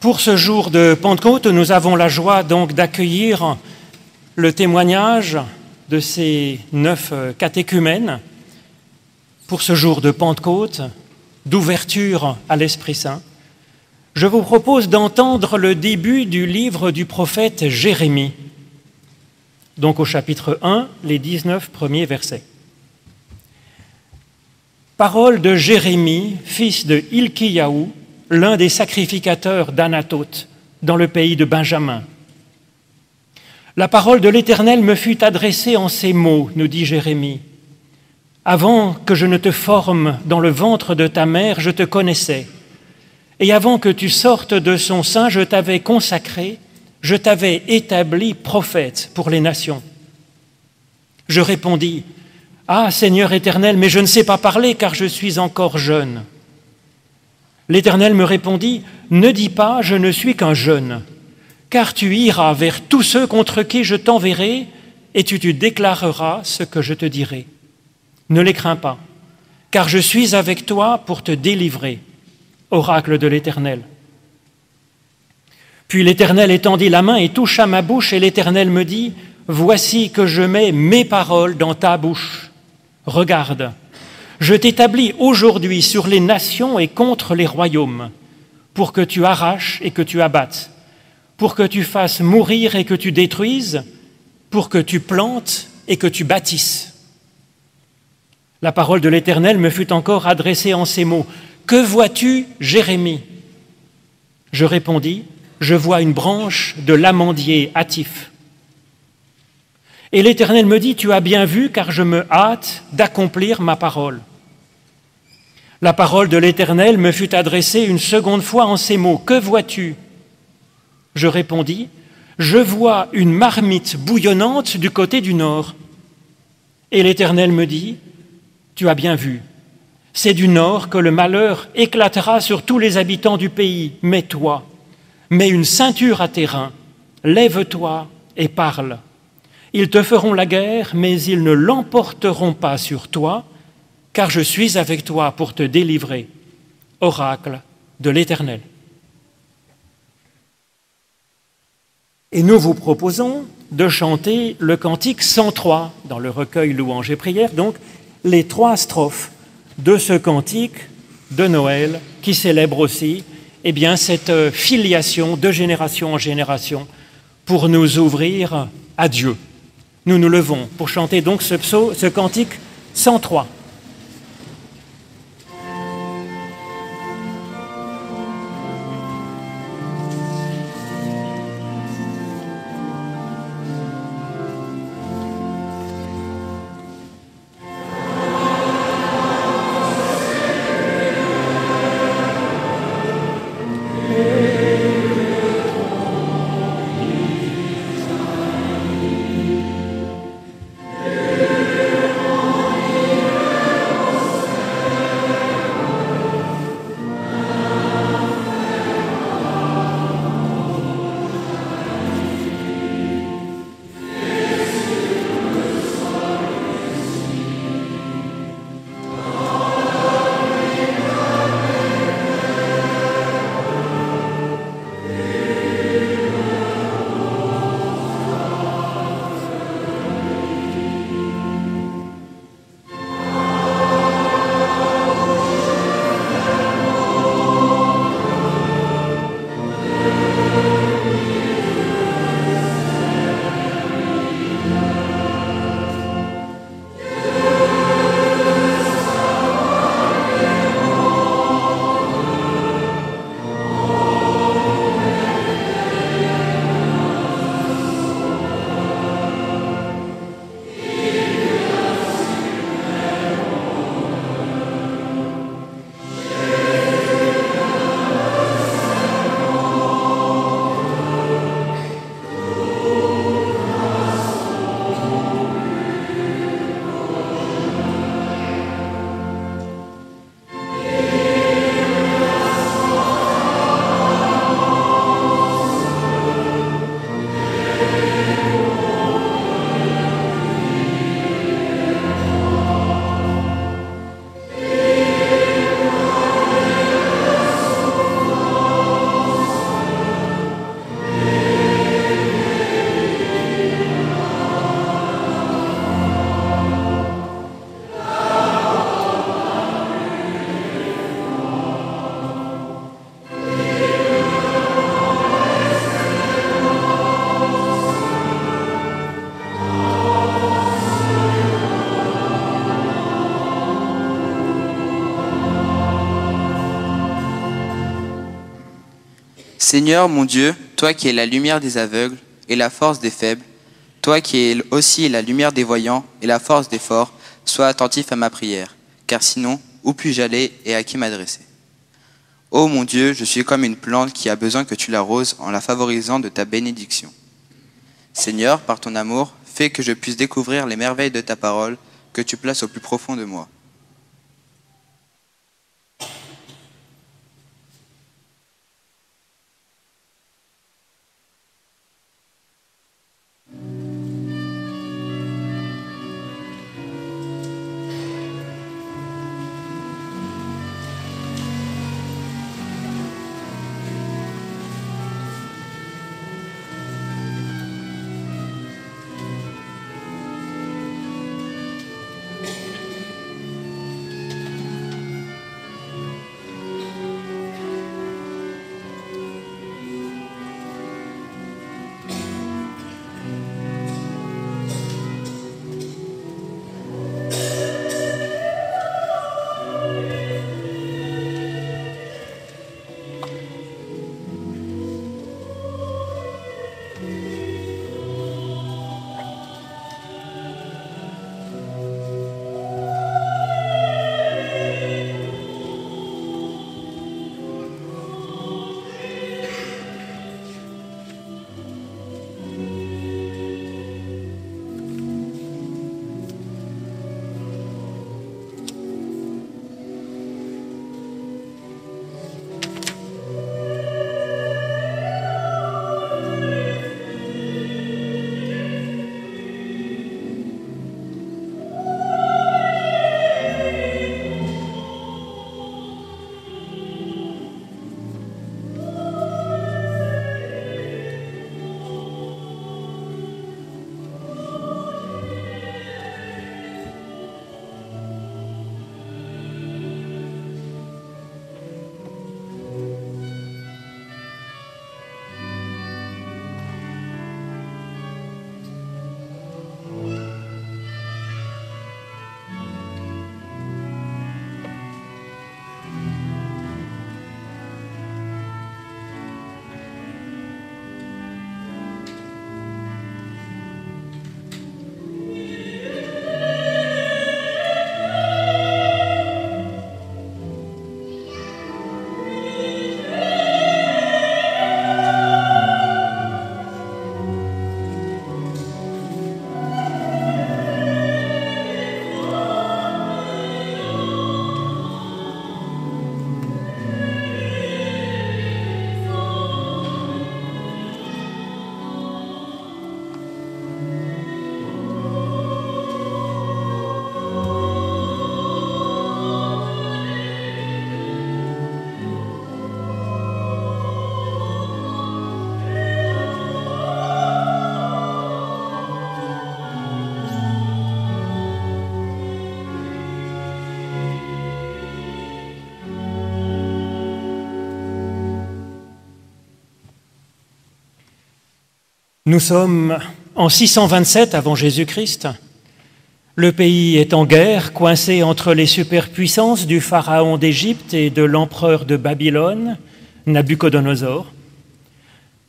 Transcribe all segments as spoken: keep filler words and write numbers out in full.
Pour ce jour de Pentecôte, nous avons la joie donc d'accueillir le témoignage de ces neuf catéchumènes pour ce jour de Pentecôte, d'ouverture à l'Esprit Saint. Je vous propose d'entendre le début du livre du prophète Jérémie, donc au chapitre un, les dix-neuf premiers versets. Parole de Jérémie, fils de Ilkiyahu, l'un des sacrificateurs d'Anatoth, dans le pays de Benjamin. La parole de l'Éternel me fut adressée en ces mots, nous dit Jérémie. Avant que je ne te forme dans le ventre de ta mère, je te connaissais. Et avant que tu sortes de son sein, je t'avais consacré, je t'avais établi prophète pour les nations. Je répondis, « Ah, Seigneur Éternel, mais je ne sais pas parler, car je suis encore jeune. » L'Éternel me répondit, « Ne dis pas, je ne suis qu'un jeune, car tu iras vers tous ceux contre qui je t'enverrai, et tu te déclareras ce que je te dirai. Ne les crains pas, car je suis avec toi pour te délivrer. » Oracle de l'Éternel. Puis l'Éternel étendit la main et toucha ma bouche, et l'Éternel me dit, « Voici que je mets mes paroles dans ta bouche. Regarde, je t'établis aujourd'hui sur les nations et contre les royaumes, pour que tu arraches et que tu abattes, pour que tu fasses mourir et que tu détruises, pour que tu plantes et que tu bâtisses. » La parole de l'Éternel me fut encore adressée en ces mots, « Que vois-tu, Jérémie ?» Je répondis, « Je vois une branche de l'amandier hâtif. » Et l'Éternel me dit, « Tu as bien vu, car je me hâte d'accomplir ma parole. » La parole de l'Éternel me fut adressée une seconde fois en ces mots, « Que vois-tu » Je répondis, « Je vois une marmite bouillonnante du côté du nord. » Et l'Éternel me dit, « Tu as bien vu. » C'est du nord que le malheur éclatera sur tous les habitants du pays. Mais toi, mets une ceinture à tes reins, lève-toi et parle. Ils te feront la guerre, mais ils ne l'emporteront pas sur toi, car je suis avec toi pour te délivrer. Oracle de l'Éternel. Et nous vous proposons de chanter le cantique cent trois, dans le recueil Louanges et prières, donc les trois strophes de ce cantique de Noël qui célèbre aussi eh bien, cette filiation de génération en génération pour nous ouvrir à Dieu. Nous nous levons pour chanter donc ce, psaume, ce cantique cent trois. Seigneur mon Dieu, toi qui es la lumière des aveugles et la force des faibles, toi qui es aussi la lumière des voyants et la force des forts, sois attentif à ma prière, car sinon, où puis-je aller et à qui m'adresser? Ô mon Dieu, je suis comme une plante qui a besoin que tu l'arroses en la favorisant de ta bénédiction. Seigneur, par ton amour, fais que je puisse découvrir les merveilles de ta parole que tu places au plus profond de moi. Nous sommes en six cent vingt-sept avant Jésus-Christ. Le pays est en guerre, coincé entre les superpuissances du pharaon d'Égypte et de l'empereur de Babylone, Nabuchodonosor.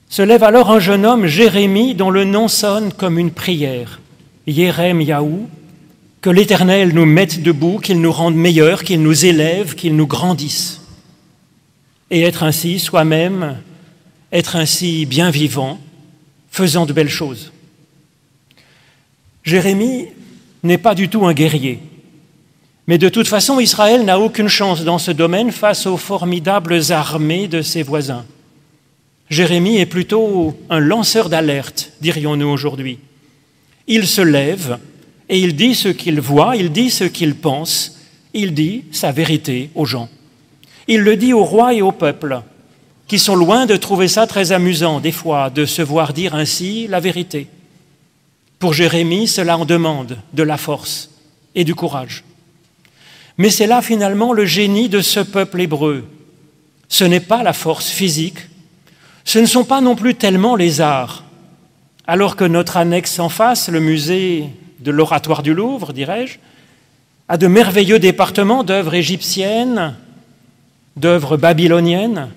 Se lève alors un jeune homme, Jérémie, dont le nom sonne comme une prière. Yérem Yahou, que l'Éternel nous mette debout, qu'il nous rende meilleurs, qu'il nous élève, qu'il nous grandisse. Et être ainsi soi-même, être ainsi bien vivant, faisant de belles choses. Jérémie n'est pas du tout un guerrier, mais de toute façon, Israël n'a aucune chance dans ce domaine face aux formidables armées de ses voisins. Jérémie est plutôt un lanceur d'alerte, dirions-nous aujourd'hui. Il se lève et il dit ce qu'il voit, il dit ce qu'il pense, il dit sa vérité aux gens. Il le dit au roi et au peuple, qui sont loin de trouver ça très amusant, des fois, de se voir dire ainsi la vérité. Pour Jérémie, cela en demande de la force et du courage. Mais c'est là, finalement, le génie de ce peuple hébreu. Ce n'est pas la force physique, ce ne sont pas non plus tellement les arts. Alors que notre annexe en face, le musée de l'Oratoire du Louvre, dirais-je, a de merveilleux départements d'œuvres égyptiennes, d'œuvres babyloniennes,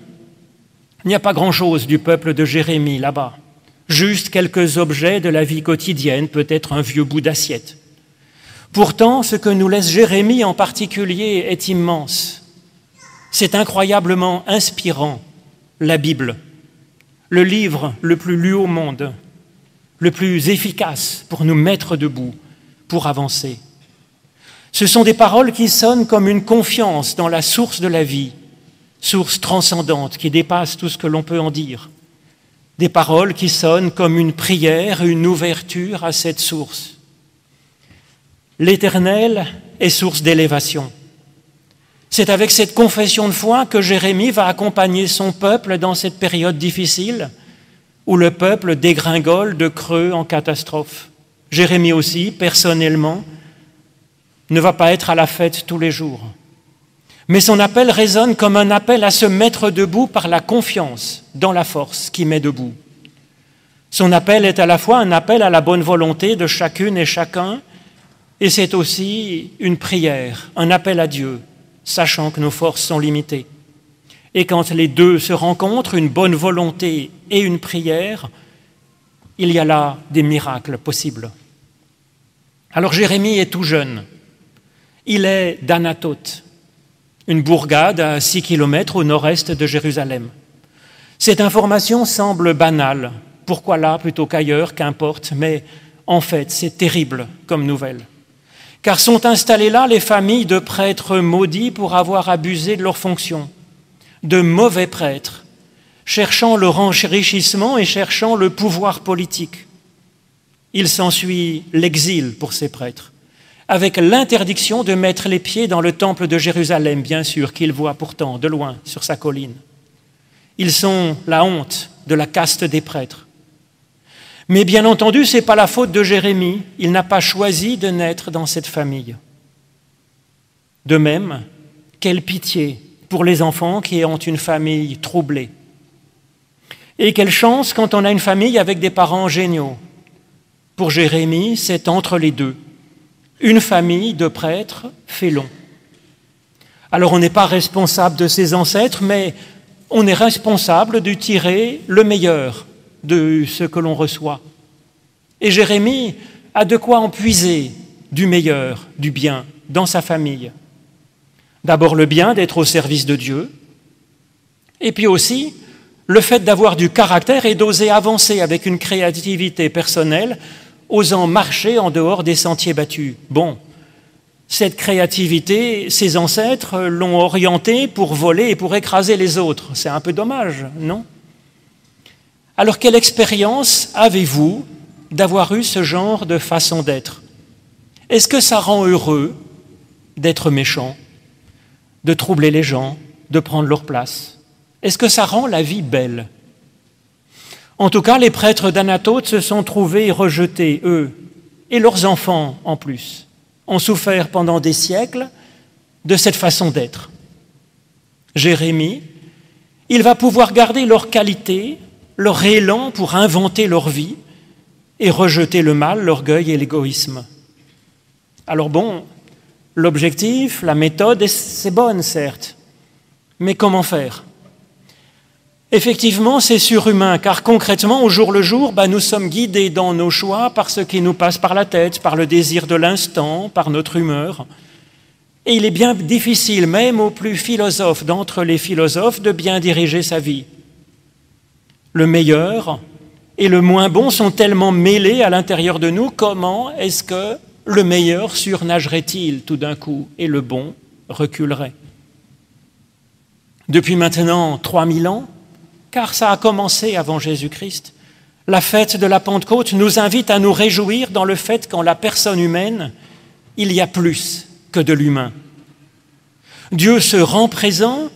Il n'y a pas grand-chose du peuple de Jérémie là-bas. Juste quelques objets de la vie quotidienne, peut-être un vieux bout d'assiette. Pourtant, ce que nous laisse Jérémie en particulier est immense. C'est incroyablement inspirant, la Bible, le livre le plus lu au monde, le plus efficace pour nous mettre debout, pour avancer. Ce sont des paroles qui sonnent comme une confiance dans la source de la vie, source transcendante qui dépasse tout ce que l'on peut en dire. Des paroles qui sonnent comme une prière, une ouverture à cette source. L'Éternel est source d'élévation. C'est avec cette confession de foi que Jérémie va accompagner son peuple dans cette période difficile où le peuple dégringole de creux en catastrophe. Jérémie aussi, personnellement, ne va pas être à la fête tous les jours. Mais son appel résonne comme un appel à se mettre debout par la confiance dans la force qui met debout. Son appel est à la fois un appel à la bonne volonté de chacune et chacun, et c'est aussi une prière, un appel à Dieu, sachant que nos forces sont limitées. Et quand les deux se rencontrent, une bonne volonté et une prière, il y a là des miracles possibles. Alors Jérémie est tout jeune. Il est d'Anatote, une bourgade à six kilomètres au nord-est de Jérusalem. Cette information semble banale. Pourquoi là plutôt qu'ailleurs, qu'importe, mais en fait, c'est terrible comme nouvelle. Car sont installées là les familles de prêtres maudits pour avoir abusé de leurs fonctions, de mauvais prêtres, cherchant le enrichissement et cherchant le pouvoir politique. Il s'ensuit l'exil pour ces prêtres, avec l'interdiction de mettre les pieds dans le temple de Jérusalem, bien sûr, qu'ils voient pourtant de loin sur sa colline. Ils sont la honte de la caste des prêtres. Mais bien entendu, ce n'est pas la faute de Jérémie. Il n'a pas choisi de naître dans cette famille. De même, quelle pitié pour les enfants qui ont une famille troublée. Et quelle chance quand on a une famille avec des parents géniaux. Pour Jérémie, c'est entre les deux. Une famille de prêtres félons. Alors on n'est pas responsable de ses ancêtres, mais on est responsable de tirer le meilleur de ce que l'on reçoit. Et Jérémie a de quoi en puiser du meilleur, du bien, dans sa famille. D'abord le bien d'être au service de Dieu, et puis aussi le fait d'avoir du caractère et d'oser avancer avec une créativité personnelle, osant marcher en dehors des sentiers battus. Bon, cette créativité, ses ancêtres l'ont orientée pour voler et pour écraser les autres. C'est un peu dommage, non ? Alors, quelle expérience avez-vous d'avoir eu ce genre de façon d'être? Est-ce que ça rend heureux d'être méchant, de troubler les gens, de prendre leur place? Est-ce que ça rend la vie belle? En tout cas, les prêtres d'Anatote se sont trouvés rejetés, eux, et leurs enfants en plus, ont souffert pendant des siècles de cette façon d'être. Jérémie, il va pouvoir garder leur qualité, leur élan pour inventer leur vie et rejeter le mal, l'orgueil et l'égoïsme. Alors bon, l'objectif, la méthode, c'est bonne, certes, mais comment faire? Effectivement, c'est surhumain, car concrètement, au jour le jour, ben, nous sommes guidés dans nos choix par ce qui nous passe par la tête, par le désir de l'instant, par notre humeur. Et il est bien difficile, même aux plus philosophes d'entre les philosophes, de bien diriger sa vie. Le meilleur et le moins bon sont tellement mêlés à l'intérieur de nous, comment est-ce que le meilleur surnagerait-il tout d'un coup et le bon reculerait? Depuis maintenant trois mille ans, car ça a commencé avant Jésus-Christ, la fête de la Pentecôte nous invite à nous réjouir dans le fait qu'en la personne humaine, il y a plus que de l'humain. Dieu se rend présent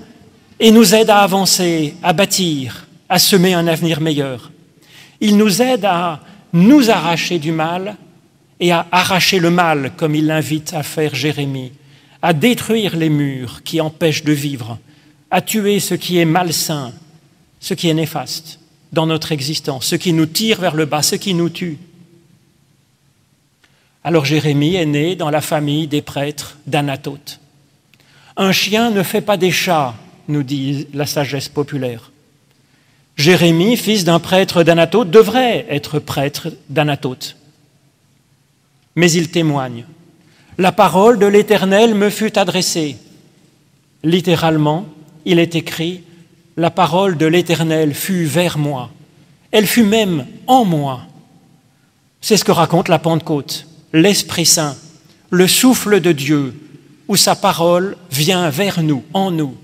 et nous aide à avancer, à bâtir, à semer un avenir meilleur. Il nous aide à nous arracher du mal et à arracher le mal, comme il l'invite à faire Jérémie, à détruire les murs qui empêchent de vivre, à tuer ce qui est malsain, ce qui est néfaste dans notre existence, ce qui nous tire vers le bas, ce qui nous tue. Alors Jérémie est né dans la famille des prêtres d'Anatote. Un chien ne fait pas des chats, nous dit la sagesse populaire. Jérémie, fils d'un prêtre d'Anatote, devrait être prêtre d'Anatote. Mais il témoigne. La parole de l'Éternel me fut adressée. Littéralement, il est écrit, la parole de l'Éternel fut vers moi. Elle fut même en moi. C'est ce que raconte la Pentecôte, l'Esprit Saint, le souffle de Dieu, où sa parole vient vers nous, en nous.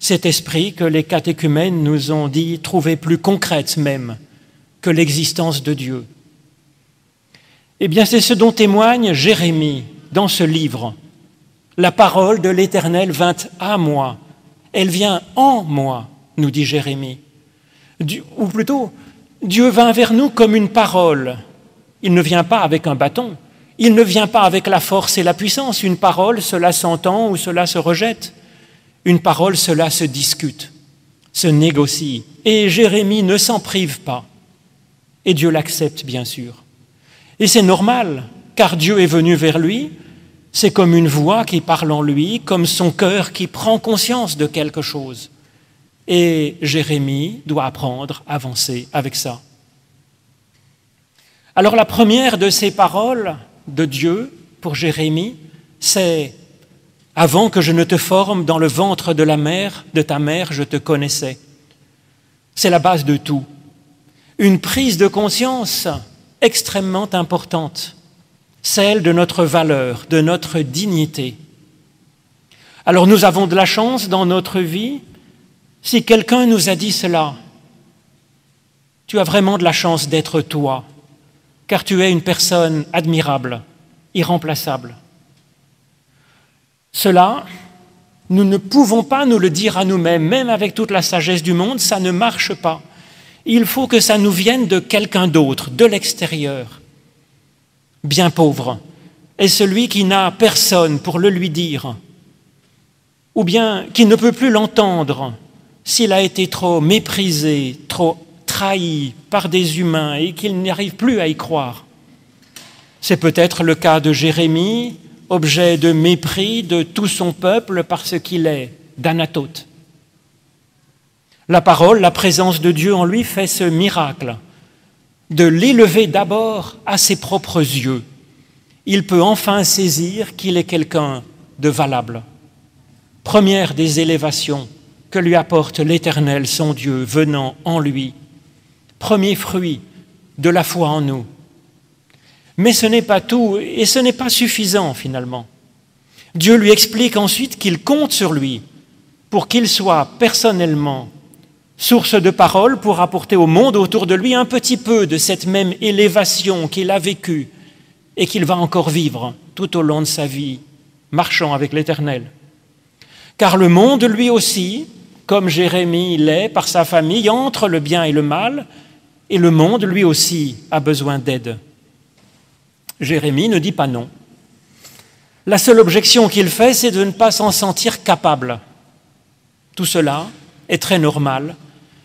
Cet esprit que les catéchumènes nous ont dit trouver plus concrète même que l'existence de Dieu. Eh bien, c'est ce dont témoigne Jérémie dans ce livre. La parole de l'Éternel vint à moi, elle vient en moi, nous dit Jérémie. Dieu, ou plutôt, Dieu vint vers nous comme une parole. Il ne vient pas avec un bâton, il ne vient pas avec la force et la puissance. Une parole, cela s'entend ou cela se rejette. Une parole, cela se discute, se négocie. Et Jérémie ne s'en prive pas. Et Dieu l'accepte, bien sûr. Et c'est normal, car Dieu est venu vers lui. C'est comme une voix qui parle en lui, comme son cœur qui prend conscience de quelque chose. Et Jérémie doit apprendre à avancer avec ça. Alors la première de ces paroles de Dieu pour Jérémie, c'est « Avant que je ne te forme dans le ventre de la mère, de ta mère, je te connaissais ». C'est la base de tout. Une prise de conscience extrêmement importante, celle de notre valeur, de notre dignité. Alors nous avons de la chance dans notre vie, si quelqu'un nous a dit cela, « Tu as vraiment de la chance d'être toi ». Car tu es une personne admirable, irremplaçable. Cela, nous ne pouvons pas nous le dire à nous-mêmes, même avec toute la sagesse du monde, ça ne marche pas. Il faut que ça nous vienne de quelqu'un d'autre, de l'extérieur. Bien pauvre est celui qui n'a personne pour le lui dire, ou bien qui ne peut plus l'entendre s'il a été trop méprisé, trop trahi par des humains et qu'il n'arrive plus à y croire. C'est peut-être le cas de Jérémie, objet de mépris de tout son peuple parce qu'il est d'Anatote. La parole, la présence de Dieu en lui fait ce miracle de l'élever d'abord à ses propres yeux. Il peut enfin saisir qu'il est quelqu'un de valable. Première des élévations que lui apporte l'Éternel, son Dieu, venant en lui. Premier fruit de la foi en nous. Mais ce n'est pas tout et ce n'est pas suffisant finalement. Dieu lui explique ensuite qu'il compte sur lui pour qu'il soit personnellement source de parole pour apporter au monde autour de lui un petit peu de cette même élévation qu'il a vécue et qu'il va encore vivre tout au long de sa vie, marchant avec l'Éternel. Car le monde lui aussi, comme Jérémie l'est par sa famille, entre le bien et le mal, et le monde, lui aussi, a besoin d'aide. Jérémie ne dit pas non. La seule objection qu'il fait, c'est de ne pas s'en sentir capable. Tout cela est très normal,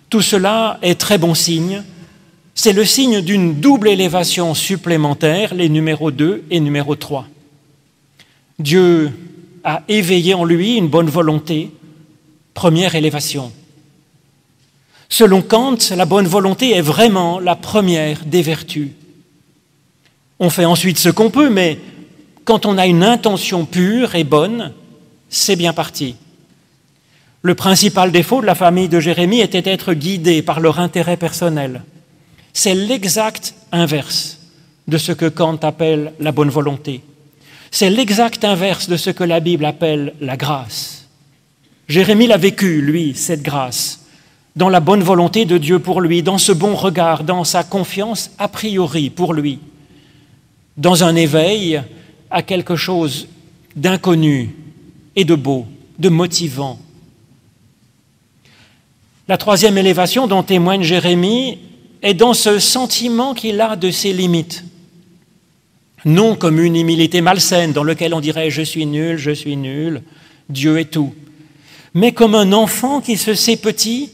tout cela est très bon signe. C'est le signe d'une double élévation supplémentaire, les numéros deux et numéro trois. Dieu a éveillé en lui une bonne volonté, première élévation. Selon Kant, la bonne volonté est vraiment la première des vertus. On fait ensuite ce qu'on peut, mais quand on a une intention pure et bonne, c'est bien parti. Le principal défaut de la famille de Jérémie était d'être guidé par leur intérêt personnel. C'est l'exact inverse de ce que Kant appelle la bonne volonté. C'est l'exact inverse de ce que la Bible appelle la grâce. Jérémie l'a vécu, lui, cette grâce, dans la bonne volonté de Dieu pour lui, dans ce bon regard, dans sa confiance a priori pour lui, dans un éveil à quelque chose d'inconnu et de beau, de motivant. La troisième élévation dont témoigne Jérémie est dans ce sentiment qu'il a de ses limites. Non comme une humilité malsaine dans laquelle on dirait « je suis nul, je suis nul, Dieu est tout ». Mais comme un enfant qui se sait petit,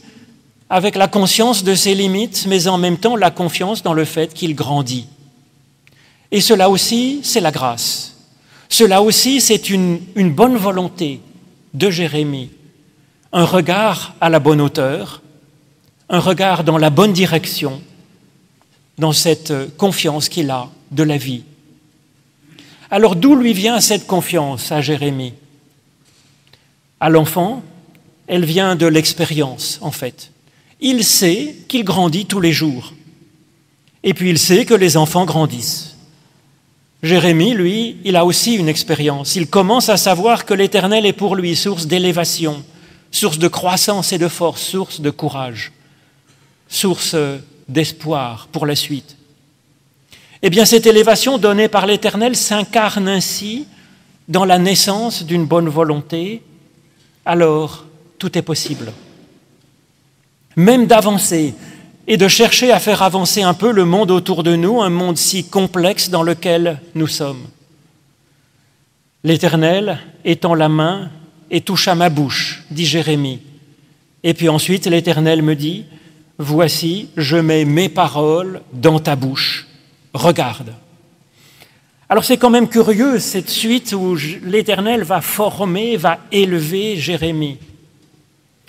avec la conscience de ses limites, mais en même temps la confiance dans le fait qu'il grandit. Et cela aussi, c'est la grâce. Cela aussi, c'est une, une bonne volonté de Jérémie. Un regard à la bonne hauteur, un regard dans la bonne direction, dans cette confiance qu'il a de la vie. Alors d'où lui vient cette confiance à Jérémie? À l'enfant, elle vient de l'expérience en fait. Il sait qu'il grandit tous les jours. Et puis il sait que les enfants grandissent. Jérémie, lui, il a aussi une expérience. Il commence à savoir que l'Éternel est pour lui source d'élévation, source de croissance et de force, source de courage, source d'espoir pour la suite. Eh bien, cette élévation donnée par l'Éternel s'incarne ainsi dans la naissance d'une bonne volonté. Alors, tout est possible. Même d'avancer et de chercher à faire avancer un peu le monde autour de nous, un monde si complexe dans lequel nous sommes. L'Éternel étend la main et touche à ma bouche, dit Jérémie. Et puis ensuite, l'Éternel me dit, « Voici, je mets mes paroles dans ta bouche. Regarde. » Alors c'est quand même curieux, cette suite où l'Éternel va former, va élever Jérémie.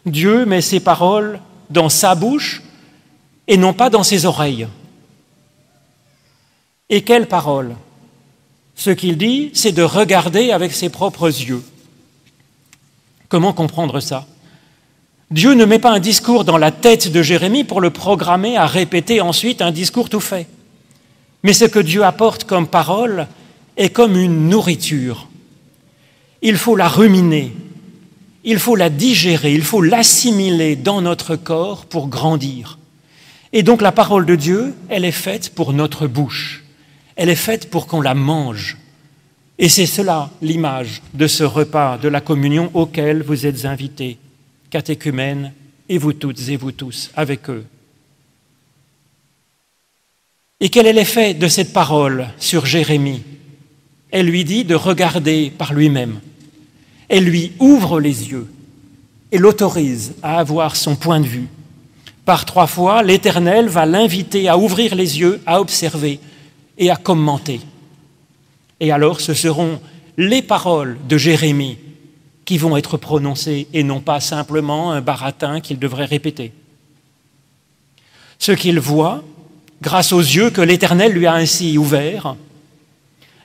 Dieu met ses paroles dans sa bouche et non pas dans ses oreilles. Et quelles paroles? Ce qu'il dit, c'est de regarder avec ses propres yeux. Comment comprendre ça? Dieu ne met pas un discours dans la tête de Jérémie pour le programmer à répéter ensuite un discours tout fait. Mais ce que Dieu apporte comme parole est comme une nourriture. Il faut la ruminer, il faut la digérer, il faut l'assimiler dans notre corps pour grandir. Et donc la parole de Dieu, elle est faite pour notre bouche. Elle est faite pour qu'on la mange. Et c'est cela l'image de ce repas, de la communion auquel vous êtes invités, catéchumènes, et vous toutes et vous tous, avec eux. Et quel est l'effet de cette parole sur Jérémie? Elle lui dit de regarder par lui-même. Elle lui ouvre les yeux et l'autorise à avoir son point de vue. Par trois fois, l'Éternel va l'inviter à ouvrir les yeux, à observer et à commenter. Et alors, ce seront les paroles de Jérémie qui vont être prononcées et non pas simplement un baratin qu'il devrait répéter. Ce qu'il voit, grâce aux yeux que l'Éternel lui a ainsi ouverts,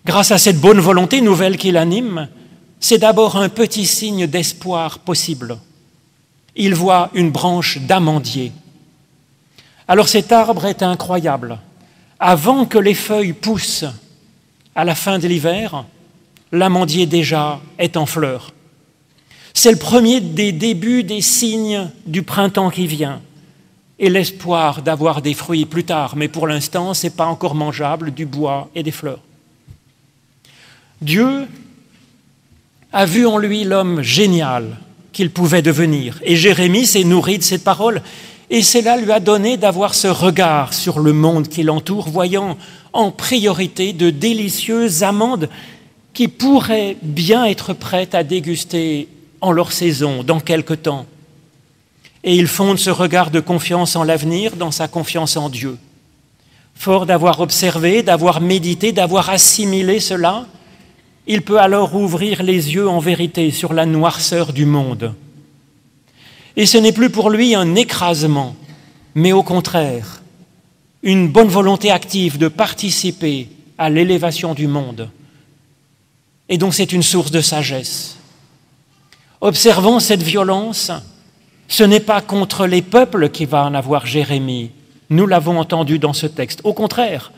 grâce à cette bonne volonté nouvelle qui l'anime, c'est d'abord un petit signe d'espoir possible. Il voit une branche d'amandier. Alors cet arbre est incroyable. Avant que les feuilles poussent à la fin de l'hiver, l'amandier déjà est en fleurs. C'est le premier des débuts des signes du printemps qui vient. Et l'espoir d'avoir des fruits plus tard, mais pour l'instant, ce n'est pas encore mangeable, du bois et des fleurs. Dieu a vu en lui l'homme génial qu'il pouvait devenir. Et Jérémie s'est nourri de cette parole, et cela lui a donné d'avoir ce regard sur le monde qui l'entoure, voyant en priorité de délicieuses amandes qui pourraient bien être prêtes à déguster en leur saison, dans quelque temps. Et il fonde ce regard de confiance en l'avenir dans sa confiance en Dieu. Fort d'avoir observé, d'avoir médité, d'avoir assimilé cela, il peut alors ouvrir les yeux en vérité sur la noirceur du monde. Et ce n'est plus pour lui un écrasement, mais au contraire, une bonne volonté active de participer à l'élévation du monde. Et donc c'est une source de sagesse. Observons cette violence. Ce n'est pas contre les peuples qu'il va en avoir Jérémie, nous l'avons entendu dans ce texte. Au contraire,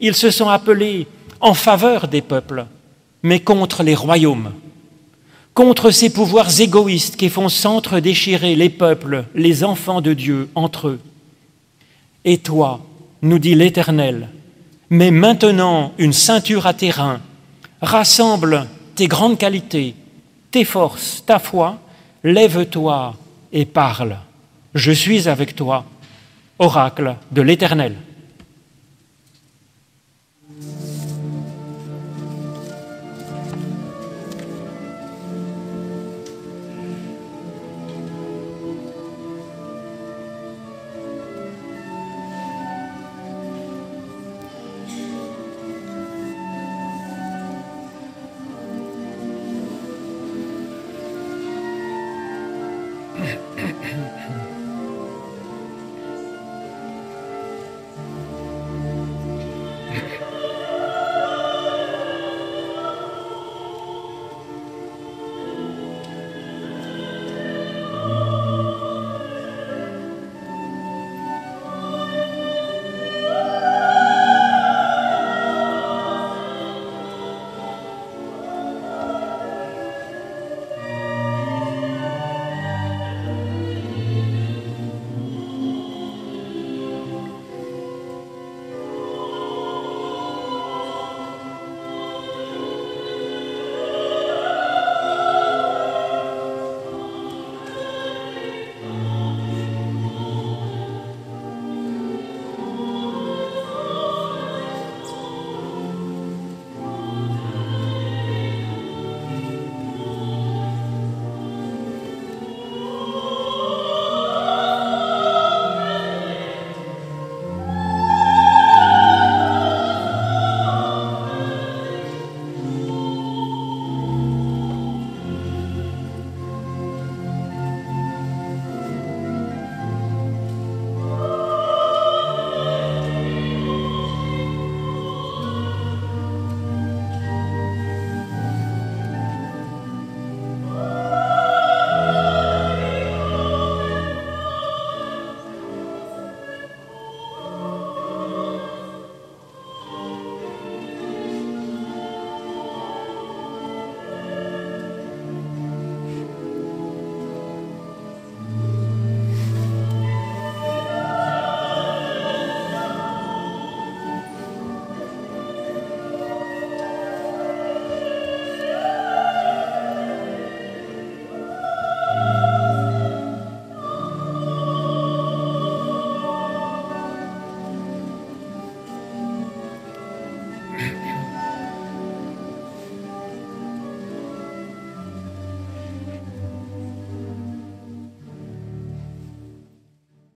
ils se sont appelés en faveur des peuples, mais contre les royaumes, contre ces pouvoirs égoïstes qui font s'entre-déchirer les peuples, les enfants de Dieu entre eux. Et toi, nous dit l'Éternel, mets maintenant une ceinture à tes reins, rassemble tes grandes qualités, tes forces, ta foi, lève-toi, et parle, je suis avec toi, oracle de l'Éternel.